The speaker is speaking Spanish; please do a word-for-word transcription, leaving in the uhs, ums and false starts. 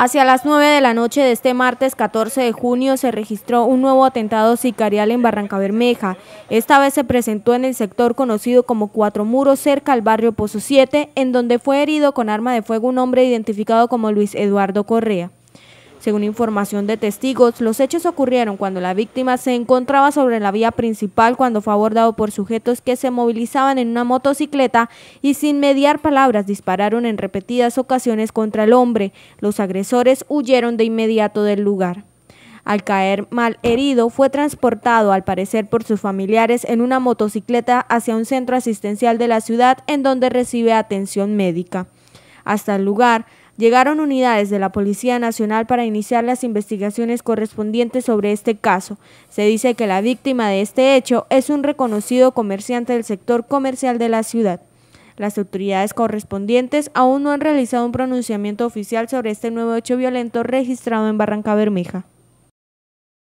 Hacia las nueve de la noche de este martes catorce de junio se registró un nuevo atentado sicarial en Barrancabermeja. Esta vez se presentó en el sector conocido como Cuatro Muros, cerca al barrio Pozo siete, en donde fue herido con arma de fuego un hombre identificado como Luis Eduardo Correa. Según información de testigos, los hechos ocurrieron cuando la víctima se encontraba sobre la vía principal cuando fue abordado por sujetos que se movilizaban en una motocicleta y sin mediar palabras dispararon en repetidas ocasiones contra el hombre. Los agresores huyeron de inmediato del lugar. Al caer mal herido, fue transportado al parecer por sus familiares en una motocicleta hacia un centro asistencial de la ciudad en donde recibe atención médica. Hasta el lugar llegaron unidades de la Policía Nacional para iniciar las investigaciones correspondientes sobre este caso. Se dice que la víctima de este hecho es un reconocido comerciante del sector comercial de la ciudad. Las autoridades correspondientes aún no han realizado un pronunciamiento oficial sobre este nuevo hecho violento registrado en Barrancabermeja.